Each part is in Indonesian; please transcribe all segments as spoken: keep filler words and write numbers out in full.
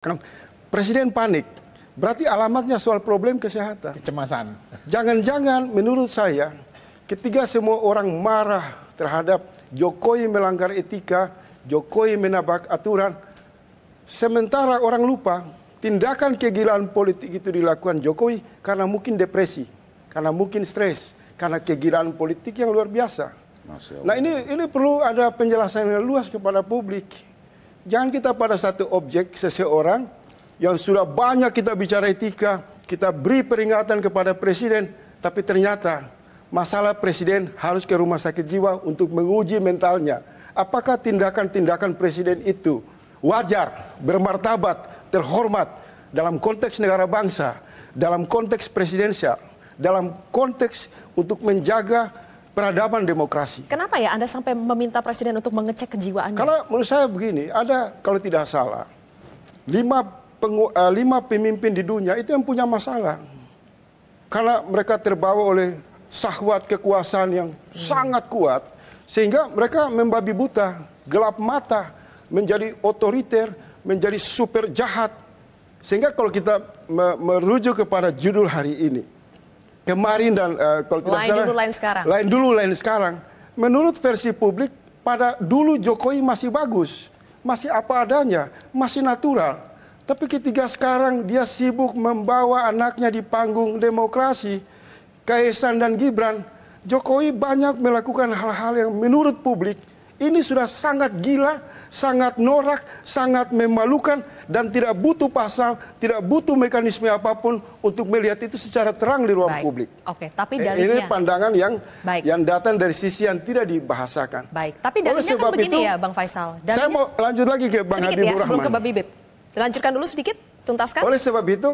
Kan Presiden panik, berarti alamatnya soal problem kesehatan. Kecemasan. Jangan-jangan menurut saya, ketika semua orang marah terhadap Jokowi melanggar etika, Jokowi menabrak aturan, sementara orang lupa, tindakan kegilaan politik itu dilakukan Jokowi karena mungkin depresi, karena mungkin stres, karena kegilaan politik yang luar biasa. Nah ini, ini perlu ada penjelasan yang luas kepada publik. Jangan kita pada satu objek seseorang yang sudah banyak kita bicara etika, kita beri peringatan kepada Presiden, tapi ternyata masalah Presiden harus ke rumah sakit jiwa untuk menguji mentalnya. Apakah tindakan-tindakan Presiden itu wajar, bermartabat, terhormat dalam konteks negara bangsa, dalam konteks presidensial, dalam konteks untuk menjaga peradaban demokrasi. Kenapa ya Anda sampai meminta Presiden untuk mengecek kejiwaannya? Karena menurut saya begini, ada kalau tidak salah, lima, pengu, uh, lima pemimpin di dunia itu yang punya masalah. Karena mereka terbawa oleh syahwat kekuasaan yang hmm. sangat kuat, sehingga mereka membabi buta, gelap mata, menjadi otoriter, menjadi super jahat. Sehingga kalau kita me merujuk kepada judul hari ini, kemarin dan uh, kalau kita lain sekarang, dulu lain sekarang, lain dulu lain sekarang, menurut versi publik pada dulu Jokowi masih bagus, masih apa adanya, masih natural. Tapi ketika sekarang dia sibuk membawa anaknya di panggung demokrasi, Kaisan dan Gibran, Jokowi banyak melakukan hal-hal yang menurut publik ini sudah sangat gila, sangat norak, sangat memalukan, dan tidak butuh pasal, tidak butuh mekanisme apapun untuk melihat itu secara terang di ruang Baik. publik. Oke, tapi dalilnya, ini pandangan yang Baik. yang datang dari sisi yang tidak dibahasakan. Baik, tapi dalilnya kan begini itu, ya Bang Faisal. Dalilnya, saya mau lanjut lagi ke Bang Habibur Rahman. Ya, sebelum ke Bang Bibip. Lanjutkan dulu sedikit, tuntaskan. Oleh sebab itu,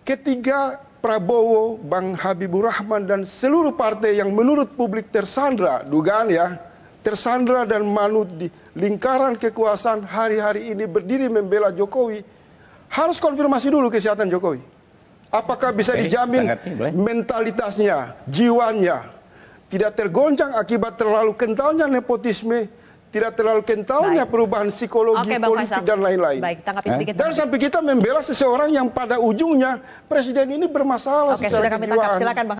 ketika Prabowo, Bang Habibur Rahman, dan seluruh partai yang menurut publik tersandra, dugaan ya, tersandra dan manut di lingkaran kekuasaan hari-hari ini berdiri membela Jokowi, harus konfirmasi dulu kesehatan Jokowi. Apakah bisa dijamin mentalitasnya, jiwanya, tidak tergoncang akibat terlalu kentalnya nepotisme, tidak terlalu kentalnya Baik. perubahan psikologi Oke, politik Faisal. dan lain-lain. Dan sampai kita membela seseorang yang pada ujungnya presiden ini bermasalah. Oke, sudah kami tangkap. Silakan, Bang.